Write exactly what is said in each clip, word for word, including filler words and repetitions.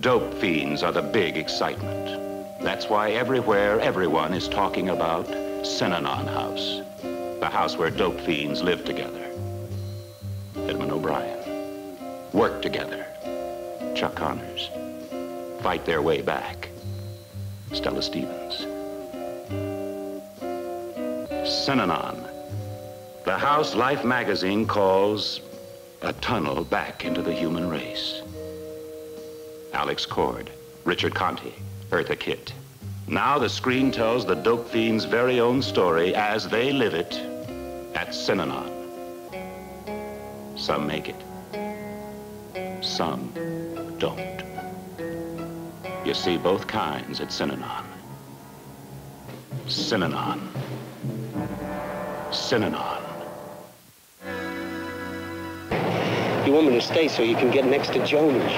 Dope fiends are the big excitement. That's why everywhere, everyone is talking about Synanon House, the house where dope fiends live together. Edmond O'Brien, work together. Chuck Connors, fight their way back. Stella Stevens. Synanon, the house Life magazine calls a tunnel back into the human race. Alex Cord, Richard Conte, Eartha Kitt. Now the screen tells the dope fiend's very own story as they live it at Synanon. Some make it, some don't. You see both kinds at Synanon. Synanon. Synanon. You want me to stay so you can get next to Jones?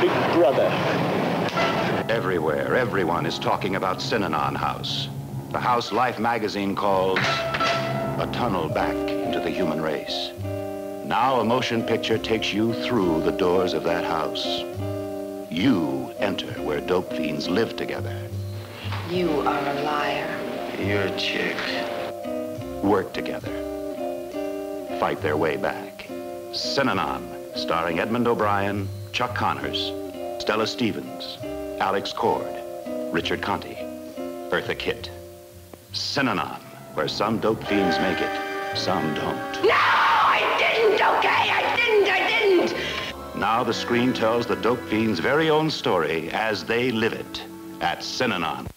Big brother. Everywhere, everyone is talking about Synanon House, the house Life magazine calls a tunnel back into the human race. Now a motion picture takes you through the doors of that house. You enter where dope fiends live together. You are a liar. You're a chick. Work together. Fight their way back. Synanon, starring Edmond O'Brien, Chuck Connors, Stella Stevens, Alex Cord, Richard Conte, Eartha Kitt. Synanon, where some dope fiends make it, some don't. No, I didn't, okay? I didn't, I didn't! Now the screen tells the dope fiend's very own story as they live it at Synanon.